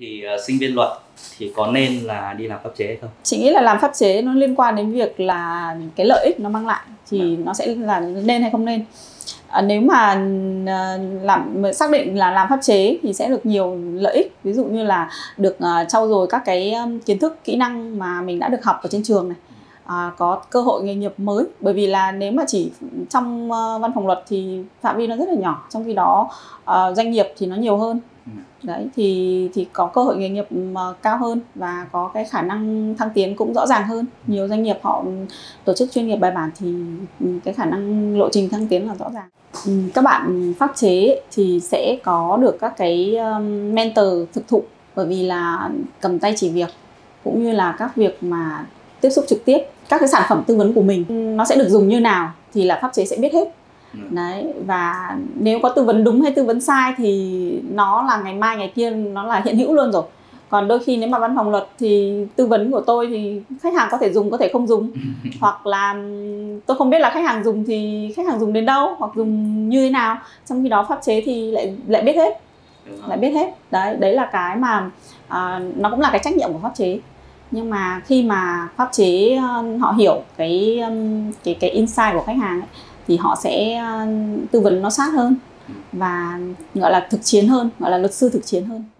Thì sinh viên luật thì có nên là đi làm pháp chế hay không? Chị nghĩ là làm pháp chế nó liên quan đến việc là cái lợi ích nó mang lại thì nó sẽ là nên hay không nên. Nếu mà xác định là làm pháp chế thì sẽ được nhiều lợi ích, ví dụ như là được trau dồi các cái kiến thức, kỹ năng mà mình đã được học ở trên trường này. Có cơ hội nghề nghiệp mới, bởi vì là nếu mà chỉ trong văn phòng luật thì phạm vi nó rất là nhỏ, trong khi đó doanh nghiệp thì nó nhiều hơn. Đấy thì có cơ hội nghề nghiệp cao hơn và có cái khả năng thăng tiến cũng rõ ràng hơn. Nhiều doanh nghiệp họ tổ chức chuyên nghiệp bài bản thì cái khả năng lộ trình thăng tiến là rõ ràng. Các bạn pháp chế thì sẽ có được các cái mentor thực thụ, bởi vì là cầm tay chỉ việc cũng như là các việc mà tiếp xúc trực tiếp, các cái sản phẩm tư vấn của mình nó sẽ được dùng như nào thì là pháp chế sẽ biết hết. Đấy, và nếu có tư vấn đúng hay tư vấn sai thì nó là ngày mai ngày kia nó là hiện hữu luôn rồi. Còn đôi khi nếu mà văn phòng luật thì tư vấn của tôi thì khách hàng có thể dùng, có thể không dùng, hoặc là tôi không biết là khách hàng dùng thì khách hàng dùng đến đâu hoặc dùng như thế nào, trong khi đó pháp chế thì lại biết hết, đấy là cái mà nó cũng là cái trách nhiệm của pháp chế. Nhưng mà khi mà pháp chế họ hiểu cái insight của khách hàng ấy, thì họ sẽ tư vấn nó sát hơn và gọi là thực chiến hơn, gọi là luật sư thực chiến hơn.